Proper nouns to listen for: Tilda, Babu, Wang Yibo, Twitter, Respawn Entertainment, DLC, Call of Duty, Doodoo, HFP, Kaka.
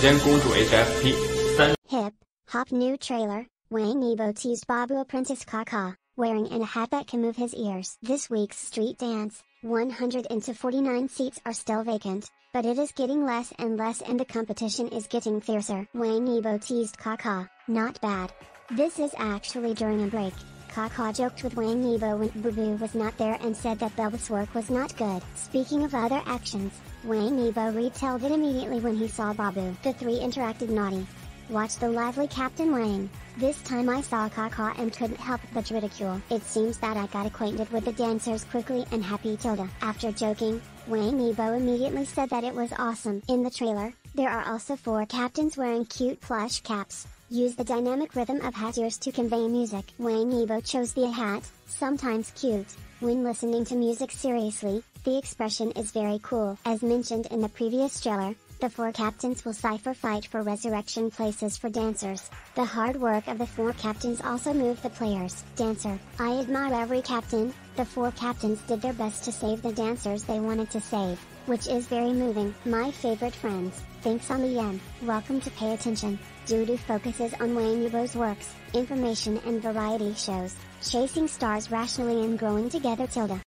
间公主 HFP 3 Hip-hop new trailer, Wang Yibo teased Babu apprentice Kaka, wearing a hat that can move his ears. This week's street dance, 149 seats are still vacant, but it is getting less and less and the competition is getting fiercer. Wang Yibo teased Kaka, not bad. This is actually during a break. Kaka joked with Wang Yibo when Babu was not there and said that Babu's work was not good. Speaking of other actions, Wang Yibo retelled it immediately when he saw Babu. The three interacted naughty. Watch the lively Captain Wang. This time I saw Kaka and couldn't help but ridicule. It seems that I got acquainted with the dancers quickly and happy Tilda. After joking, Wang Yibo immediately said that it was awesome. In the trailer, there are also four captains wearing cute plush caps. Use the dynamic rhythm of hat ears to convey music. Wang Yibo chose the hat, sometimes cute. When listening to music seriously, the expression is very cool. As mentioned in the previous trailer, the four captains will cipher fight for resurrection places for dancers. The hard work of the four captains also moved the players. Dancer, I admire every captain. The four captains did their best to save the dancers they wanted to save, which is very moving. My favorite friends, thanks on the end. Welcome to Pay Attention. Doodoo focuses on Wang Yibo's works, information and variety shows, chasing stars rationally and growing together Tilda.